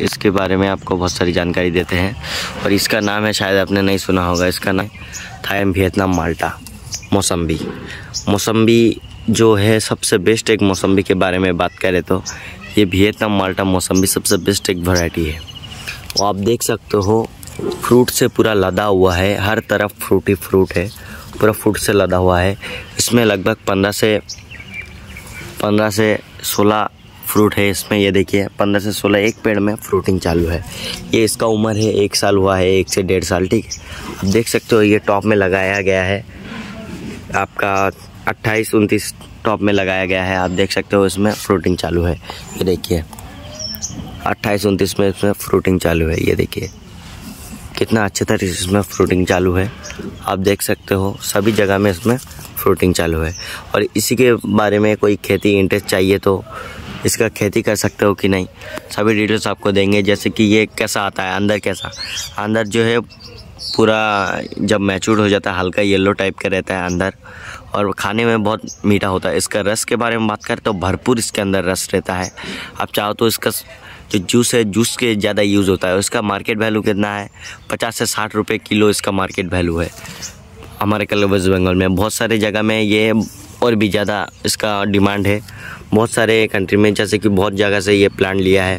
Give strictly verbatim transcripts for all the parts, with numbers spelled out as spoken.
इसके बारे में आपको बहुत सारी जानकारी देते हैं। और इसका नाम है, शायद आपने नहीं सुना होगा, इसका नाम था वियतनाम माल्टा मौसम्बी। मौसम्बी जो है सबसे बेस्ट एक, मौसम्बी के बारे में बात करें तो ये वियतनाम माल्टा मौसम्बी सबसे बेस्ट एक वैरायटी है। वो आप देख सकते हो फ्रूट से पूरा लदा हुआ है, हर तरफ फ्रूट ही फ्रूट है, पूरा फ्रूट से लदा हुआ है। इसमें लगभग पंद्रह से पंद्रह से सोलह फ्रूट है इसमें। ये देखिए पंद्रह से सोलह एक पेड़ में फ्रूटिंग चालू है। ये इसका उम्र है एक साल हुआ है, एक से डेढ़ साल। ठीक है, आप देख सकते हो ये टॉप में लगाया गया है, आपका अट्ठाईस उनतीस टॉप में लगाया गया है। आप देख सकते हो इसमें फ्रूटिंग चालू है। ये देखिए अट्ठाईस उनतीस में इसमें फ्रूटिंग चालू है। ये देखिए कितना अच्छे तरह इसमें फ्रूटिंग चालू है। आप देख सकते हो सभी जगह में इसमें फ्रूटिंग चालू है। और इसी के बारे में कोई खेती इंटरेस्ट चाहिए तो इसका खेती कर सकते हो कि नहीं, सभी डिटेल्स आपको देंगे। जैसे कि ये कैसा आता है अंदर, कैसा अंदर जो है पूरा जब मैच्योर हो जाता है हल्का येलो टाइप का रहता है अंदर, और खाने में बहुत मीठा होता है। इसका रस के बारे में बात करें तो भरपूर इसके अंदर रस रहता है। आप चाहो तो इसका जो जूस है, जूस के ज़्यादा यूज़ होता है। इसका मार्केट वैल्यू कितना है, पचास से साठ रुपये किलो इसका मार्केट वैल्यू है हमारे कल वेस्ट बंगाल में। बहुत सारे जगह में ये और भी ज़्यादा इसका डिमांड है, बहुत सारे कंट्री में। जैसे कि बहुत जगह से ये प्लांट लिया है,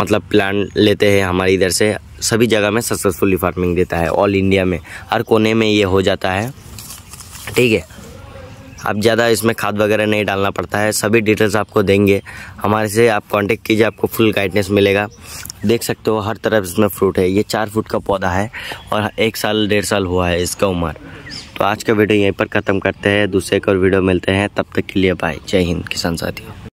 मतलब प्लांट लेते हैं हमारे इधर से। सभी जगह में सक्सेसफुली फार्मिंग देता है, ऑल इंडिया में हर कोने में ये हो जाता है। ठीक है, अब ज़्यादा इसमें खाद वगैरह नहीं डालना पड़ता है। सभी डिटेल्स आपको देंगे, हमारे से आप कांटेक्ट कीजिए, आपको फुल गाइडनेस मिलेगा। देख सकते हो हर तरफ इसमें फ्रूट है। ये चार फुट का पौधा है और एक साल डेढ़ साल हुआ है इसका उम्र। तो आज का वीडियो यहीं पर ख़त्म करते हैं, दूसरे एक और वीडियो मिलते हैं। तब तक के लिए बाय, जय हिंद किसान साथियों।